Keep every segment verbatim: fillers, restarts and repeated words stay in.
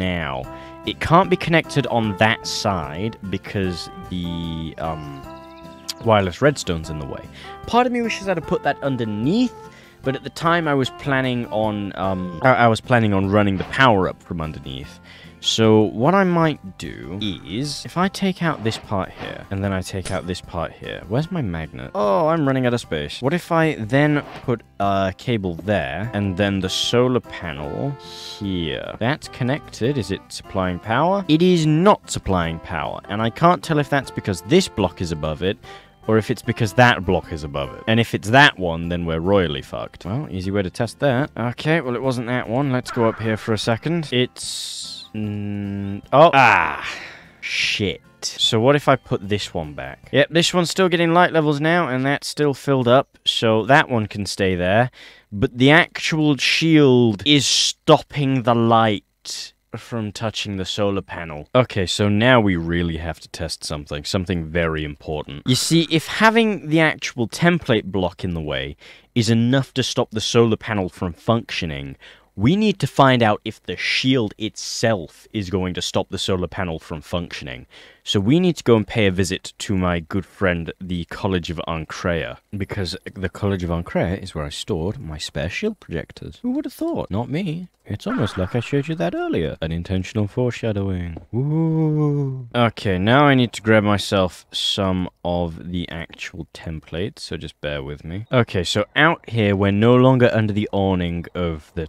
now. It can't be connected on that side because the um, wireless redstone's in the way. Part of me wishes I'd have put that underneath, but at the time I was planning on um, I was planning on running the power up from underneath. So what I might do is, if I take out this part here, and then I take out this part here, where's my magnet? Oh, I'm running out of space. What if I then put a cable there, and then the solar panel here? That's connected. Is it supplying power? It is not supplying power, and I can't tell if that's because this block is above it, or if it's because that block is above it. And if it's that one, then we're royally fucked. Well, easy way to test that. Okay, well, it wasn't that one. Let's go up here for a second. It's... Mm, oh, ah, shit. So what if I put this one back? Yep, this one's still getting light levels now, and that's still filled up, so that one can stay there. But the actual shield is stopping the light from touching the solar panel. Okay, so now we really have to test something, something very important. You see, if having the actual template block in the way is enough to stop the solar panel from functioning, we need to find out if the shield itself is going to stop the solar panel from functioning. So we need to go and pay a visit to my good friend, the College of Ancrea, because the College of Ancrea is where I stored my spare shield projectors. Who would have thought? Not me. It's almost like I showed you that earlier. An intentional foreshadowing. Ooh. Okay, now I need to grab myself some of the actual templates, so just bear with me. Okay, so out here, we're no longer under the awning of the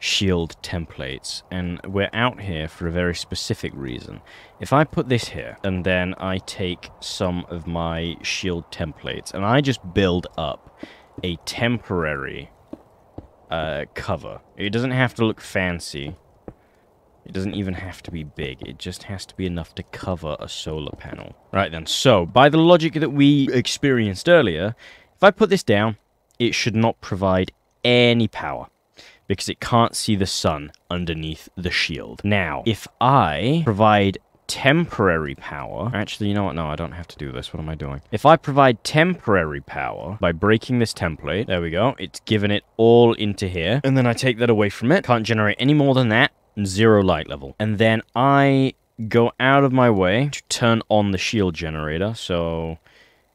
shield templates, and we're out here for a very specific reason. If I put this here, and then I take some of my shield templates, and I just build up a temporary uh, cover. It doesn't have to look fancy. It doesn't even have to be big. It just has to be enough to cover a solar panel. Right then, so, by the logic that we experienced earlier, if I put this down, it should not provide any power, because it can't see the sun underneath the shield. Now, if I provide temporary power... Actually, you know what? No, I don't have to do this. What am I doing? If I provide temporary power by breaking this template... There we go. It's given it all into here. And then I take that away from it. Can't generate any more than that. Zero light level. And then I go out of my way to turn on the shield generator. So...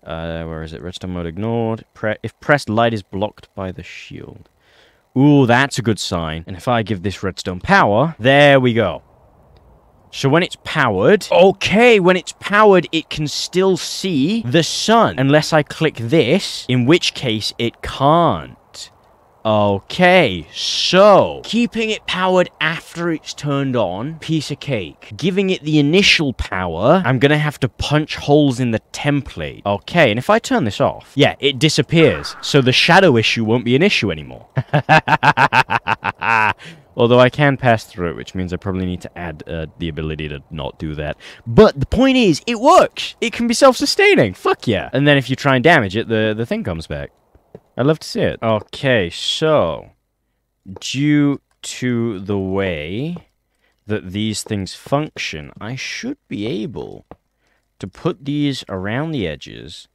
Uh, where is it? Redstone mode ignored. Pre- if pressed, light is blocked by the shield. Ooh, that's a good sign. And if I give this redstone power, there we go. So when it's powered... Okay, when it's powered, it can still see the sun. Unless I click this, in which case it can't. Okay, so, keeping it powered after it's turned on, piece of cake. Giving it the initial power, I'm gonna have to punch holes in the template. Okay, and if I turn this off, yeah, it disappears. So the shadow issue won't be an issue anymore. Although I can pass through it, which means I probably need to add uh, the ability to not do that. But the point is, it works! It can be self-sustaining, fuck yeah! And then if you try and damage it, the, the thing comes back. I'd love to see it. Okay, so, due to the way that these things function, I should be able to put these around the edges,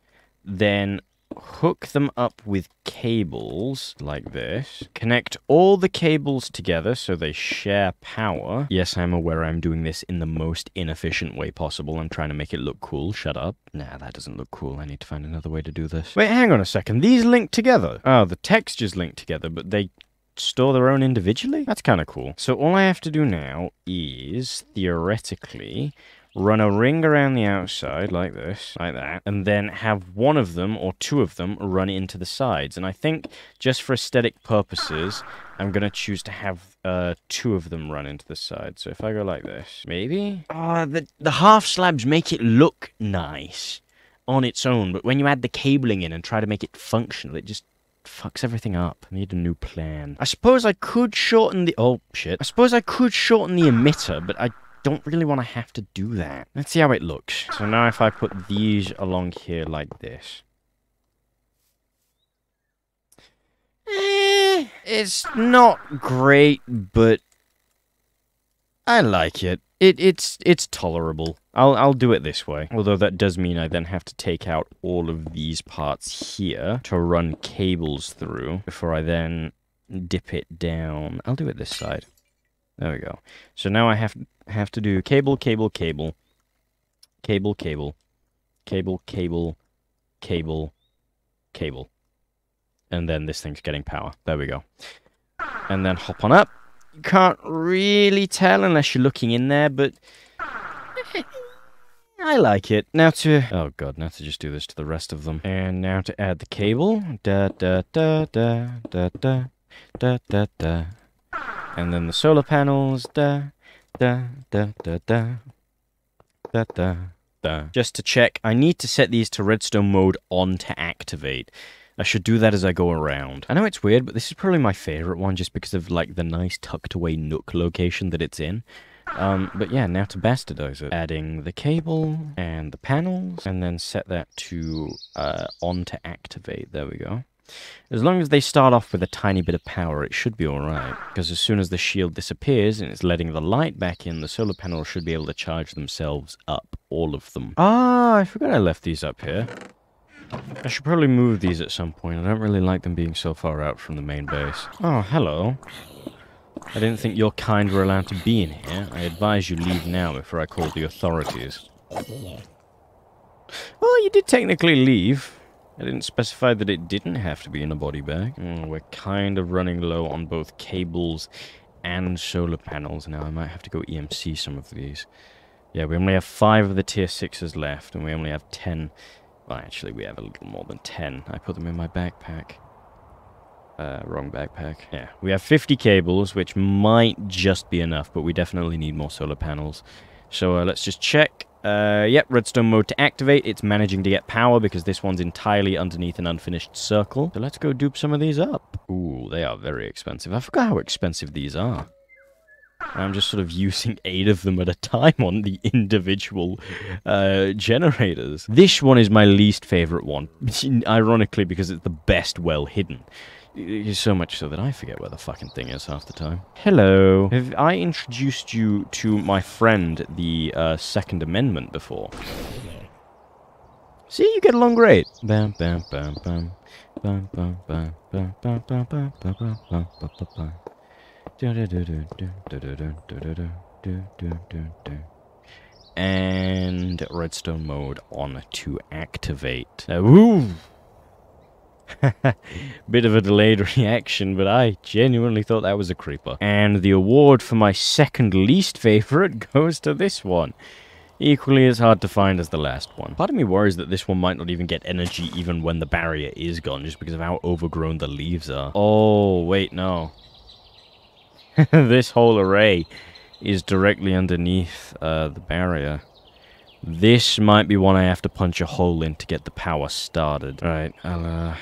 then hook them up with cables like this, connect all the cables together so they share power. Yes, I'm aware I'm doing this in the most inefficient way possible. I'm trying to make it look cool. Shut up. Nah, that doesn't look cool. I need to find another way to do this. Wait, hang on a second. These link together. Oh, the textures link together, but they store their own individually? That's kind of cool. So all I have to do now is, theoretically... run a ring around the outside, like this, like that, and then have one of them, or two of them, run into the sides. And I think, just for aesthetic purposes, I'm gonna choose to have uh, two of them run into the sides. So if I go like this, maybe? Ah, uh, the, the half slabs make it look nice on its own, but when you add the cabling in and try to make it functional, it just... fucks everything up. I need a new plan. I suppose I could shorten the... oh, shit. I suppose I could shorten the emitter, but I... don't really want to have to do that. Let's see how it looks. So now if I put these along here like this. Eh, it's not great, but I like it. It it's it's tolerable. I'll I'll do it this way. Although that does mean I then have to take out all of these parts here to run cables through before I then dip it down. I'll do it this side. There we go. So now I have have to do cable, cable, cable, cable, cable, cable, cable, cable, cable. And then this thing's getting power. There we go. And then hop on up. You can't really tell unless you're looking in there, but I like it. Now to... Oh, God. Now to just do this to the rest of them. And now to add the cable. Da, da, da, da, da, da, da, da, da. And then the solar panels. Da, da, da, da, da, da, da, da. Just to check, I need to set these to redstone mode on to activate. I should do that as I go around. I know it's weird, but this is probably my favorite one just because of, like, the nice tucked-away nook location that it's in. Um, but yeah, now to bastardize it. Adding the cable and the panels, and then set that to, uh, on to activate. There we go. As long as they start off with a tiny bit of power, it should be alright. Because as soon as the shield disappears and it's letting the light back in, the solar panels should be able to charge themselves up, all of them. Ah, I forgot I left these up here. I should probably move these at some point. I don't really like them being so far out from the main base. Oh, hello. I didn't think your kind were allowed to be in here. I advise you leave now before I call the authorities. Well, you did technically leave. I didn't specify that it didn't have to be in a body bag. Oh, we're kind of running low on both cables and solar panels now. I might have to go E M C some of these. Yeah, we only have five of the tier sixes left, and we only have ten... Well, actually, we have a little more than ten. I put them in my backpack. Uh, wrong backpack. Yeah, we have fifty cables, which might just be enough, but we definitely need more solar panels. So uh, let's just check. Uh, yep, redstone mode to activate. It's managing to get power because this one's entirely underneath an unfinished circle. So let's go dupe some of these up. Ooh, they are very expensive. I forgot how expensive these are. I'm just sort of using eight of them at a time on the individual uh, generators. This one is my least favorite one, ironically, because it's the best well hidden. So much so that I forget where the fucking thing is half the time. Hello. Have I introduced you to my friend, the uh, Second Amendment, before? See, you get along great. Bam, bam, bam, bam, bam, bam, bam, bam, bam, bam, bam, bam, bam, bam. And redstone mode on to activate. Uh, woo! Bit of a delayed reaction, but I genuinely thought that was a creeper. And the award for my second least favorite goes to this one. Equally as hard to find as the last one. Part of me worries that this one might not even get energy even when the barrier is gone, just because of how overgrown the leaves are. Oh, wait, no. This whole array is directly underneath uh, the barrier. This might be one I have to punch a hole in to get the power started. Alright, I'll, uh,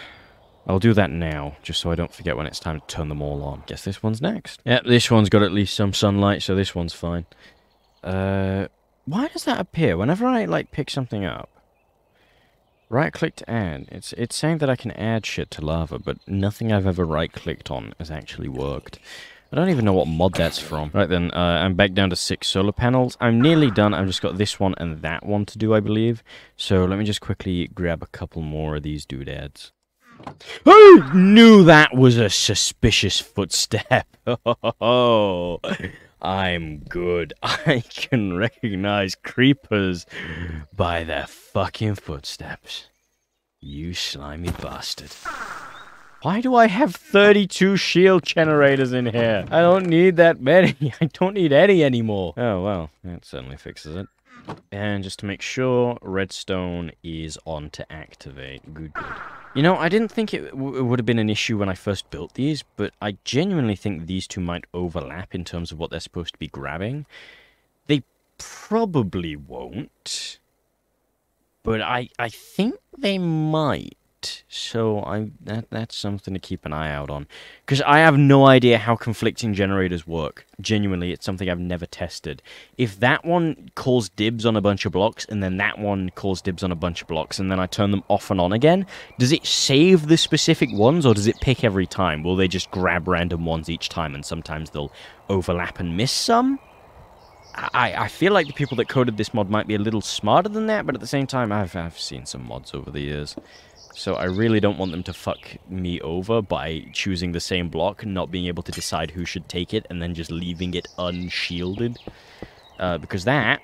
I'll do that now, just so I don't forget when it's time to turn them all on. Guess this one's next. Yep, this one's got at least some sunlight, so this one's fine. Uh, why does that appear? Whenever I, like, pick something up, right-click to add. It's, it's saying that I can add shit to lava, but nothing I've ever right-clicked on has actually worked. I don't even know what mod that's from. Right then, uh, I'm back down to six solar panels. I'm nearly done. I've just got this one and that one to do, I believe. So let me just quickly grab a couple more of these doodads. Who knew that was a suspicious footstep? Oh, I'm good. I can recognize creepers by their fucking footsteps. You slimy bastard. Why do I have thirty-two shield generators in here? I don't need that many. I don't need any anymore. Oh, well, that certainly fixes it. And just to make sure, redstone is on to activate. Good, good. You know, I didn't think it, w it would have been an issue when I first built these, but I genuinely think these two might overlap in terms of what they're supposed to be grabbing. They probably won't, but I, I think they might. So I that that's something to keep an eye out on, because I have no idea how conflicting generators work. Genuinely, it's something I've never tested. If that one calls dibs on a bunch of blocks, and then that one calls dibs on a bunch of blocks, and then I turn them off and on again, does it save the specific ones, or does it pick every time? Will they just grab random ones each time, and sometimes they'll overlap and miss some? I, I feel like the people that coded this mod might be a little smarter than that, but at the same time, I've, I've seen some mods over the years. So I really don't want them to fuck me over by choosing the same block, not being able to decide who should take it, and then just leaving it unshielded. Uh, because that,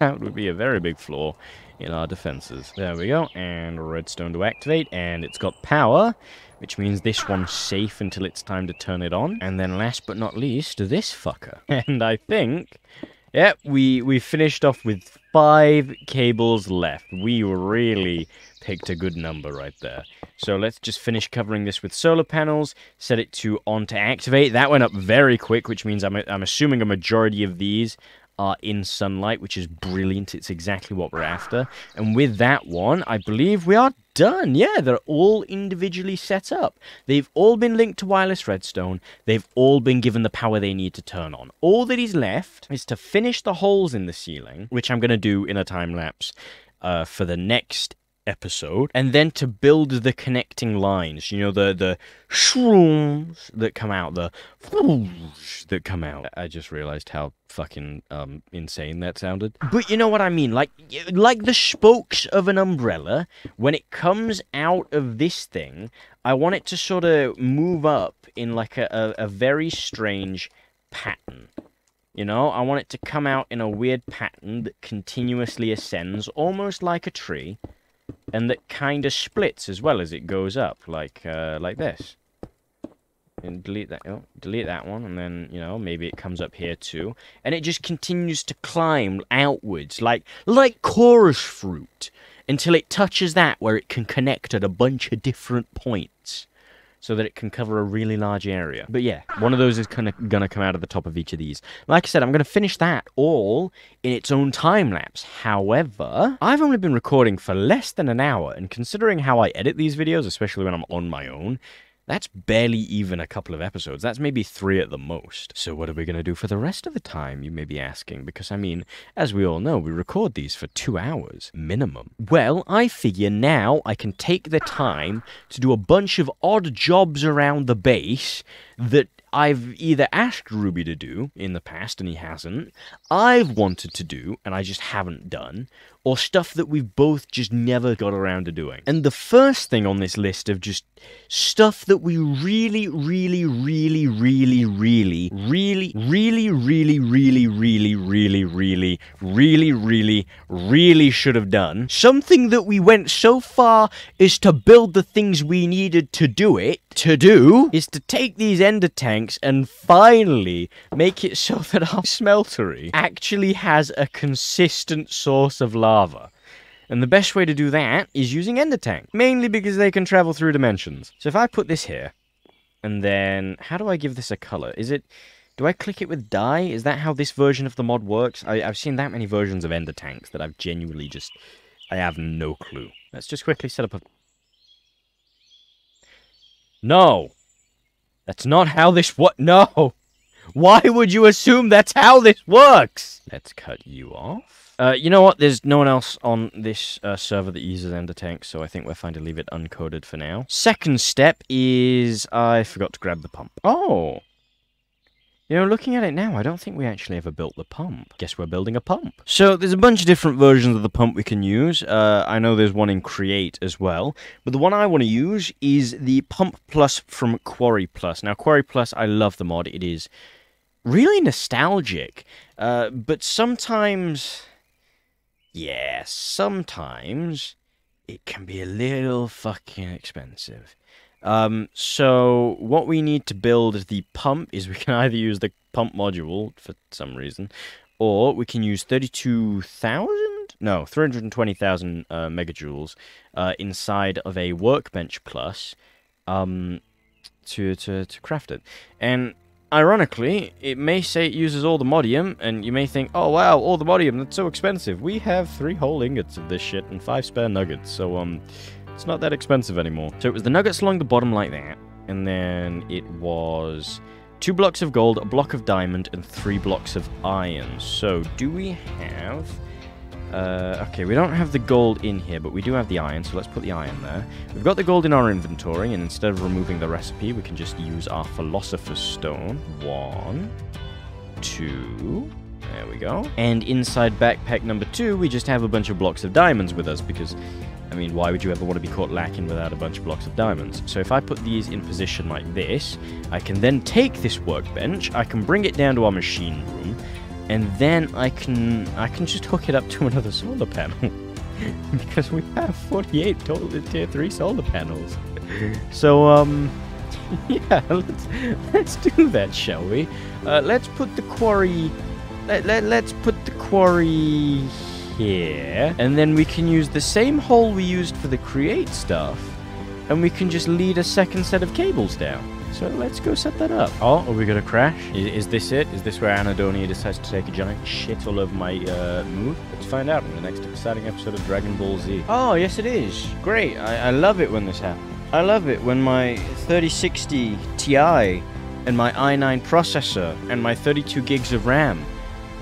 that would be a very big flaw in our defenses. There we go, and redstone to activate, and it's got power, which means this one's safe until it's time to turn it on. And then last but not least, this fucker. And I think... Yep, we, we finished off with five cables left. We really picked a good number right there. So let's just finish covering this with solar panels, set it to on to activate. That went up very quick, which means I'm, I'm assuming a majority of these are in sunlight, which is brilliant. It's exactly what we're after. And with that one, I believe we are done. Yeah, they're all individually set up. They've all been linked to wireless redstone. They've all been given the power they need to turn on. All that is left is to finish the holes in the ceiling, which I'm going to do in a time lapse uh, for the next episode, and then to build the connecting lines, you know, the the shrooms that come out, the that come out. I just realized how fucking um insane that sounded, but you know what I mean, like like the spokes of an umbrella. When it comes out of this thing, I want it to sort of move up in like a, a, a very strange pattern. You know, I want it to come out in a weird pattern that continuously ascends, almost like a tree. And that kind of splits as well as it goes up, like uh, like this. And delete that, oh, delete that one, and then, you know, maybe it comes up here too. And it just continues to climb outwards, like like chorus fruit, until it touches that where it can connect at a bunch of different points, so that it can cover a really large area. But yeah, one of those is kind of going to come out of the top of each of these. Like I said, I'm going to finish that all in its own time-lapse. However, I've only been recording for less than an hour, and considering how I edit these videos, especially when I'm on my own, that's barely even a couple of episodes. That's maybe three at the most. So what are we going to do for the rest of the time, you may be asking? Because, I mean, as we all know, we record these for two hours minimum. Well, I figure now I can take the time to do a bunch of odd jobs around the base that I've either asked Ruby to do in the past and he hasn't, I've wanted to do and I just haven't done, or stuff that we've both just never got around to doing. And the first thing on this list of just stuff that we really, really, really, really, really, really, really, really, really, really, really, really, really, really, really should have done, something that we went so far as to build the things we needed to do it, to do, is to take these Ender Tanks and finally make it so that our smeltery actually has a consistent source of lava. And the best way to do that is using Ender Tank, mainly because they can travel through dimensions. So if I put this here, and then how do I give this a color? Is it... do I click it with dye? Is that how this version of the mod works? I, I've seen that many versions of Ender Tanks that I've genuinely just... I have no clue. Let's just quickly set up a... No! That's not how this wo- No! Why would you assume that's how this works? Let's cut you off. Uh, you know what? There's no one else on this uh, server that uses Ender Tank, so I think we're fine to leave it uncoded for now. Second step is... I forgot to grab the pump. Oh! You know, looking at it now, I don't think we actually ever built the pump. Guess we're building a pump. So, there's a bunch of different versions of the pump we can use. Uh, I know there's one in Create as well. But the one I want to use is the Pump Plus from Quarry Plus. Now, Quarry Plus, I love the mod. It is really nostalgic. Uh, but sometimes... yeah, sometimes it can be a little fucking expensive. Um, so what we need to build is the pump, is we can either use the pump module, for some reason, or we can use thirty-two thousand? No, three hundred twenty thousand uh, megajoules uh, inside of a workbench plus um, to, to, to craft it. And ironically, it may say it uses all the modium, and you may think, oh wow, all the modium, that's so expensive. We have three whole ingots of this shit and five spare nuggets, so, um... it's not that expensive anymore. So it was the nuggets along the bottom like that, and then it was two blocks of gold, a block of diamond, and three blocks of iron. So do we have... Uh, okay, we don't have the gold in here, but we do have the iron, so let's put the iron there. We've got the gold in our inventory, and instead of removing the recipe, we can just use our Philosopher's Stone. One, two... there we go. And inside backpack number two, we just have a bunch of blocks of diamonds with us, because... I mean, why would you ever want to be caught lacking without a bunch of blocks of diamonds? So if I put these in position like this, I can then take this workbench, I can bring it down to our machine room, and then I can I can just hook it up to another solar panel. Because we have forty-eight total tier three solar panels. So, um... yeah, let's, let's do that, shall we? Uh, let's put the quarry... Let, let, let's put the quarry... here. And then we can use the same hole we used for the create stuff, and we can just lead a second set of cables down. So let's go set that up. Oh, are we gonna crash? Is, is this it? Is this where Anadonia decides to take a giant shit all over my uh mood? Let's find out in the next exciting episode of Dragon Ball Z. Oh yes, it is great. I, I love it when this happens. I love it when my thirty sixty Ti and my i nine processor and my thirty-two gigs of RAM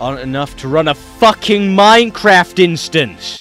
aren't enough to run a fucking Minecraft instance!